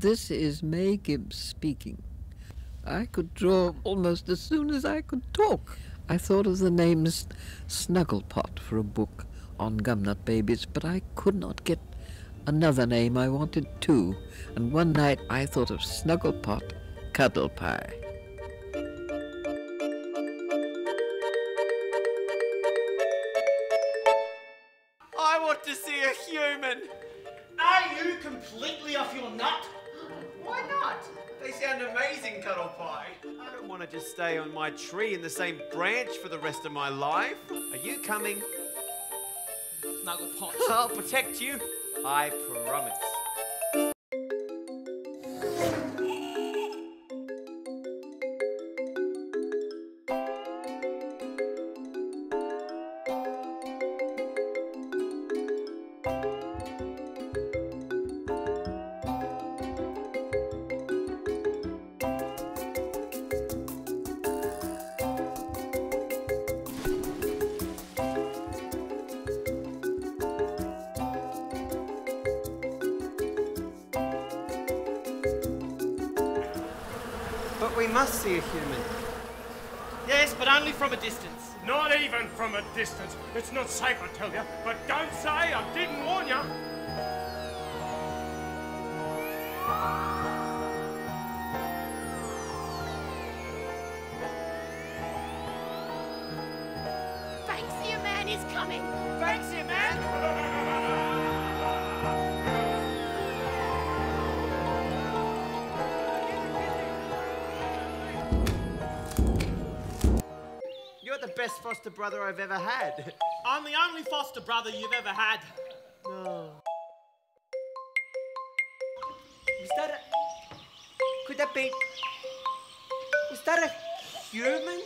This is May Gibbs speaking. I could draw almost as soon as I could talk. I thought of the name Snugglepot for a book on gumnut babies, but I could not get another name. I wanted two, and one night I thought of Snugglepot Cuddlepie. I want to see a human! Are you completely off your nut? Why not? They sound amazing, Cuddlepie. I don't want to just stay on my tree in the same branch for the rest of my life. Are you coming? Snugglepot, I'll protect you. I promise. But we must see a human. Yes, but only from a distance. Not even from a distance. It's not safe, I tell you. But don't say I didn't warn you. Banksia Man is coming. Banksia Man! You're the best foster brother I've ever had. I'm the only foster brother you've ever had. No. Is that a... Could that be... Is that a human?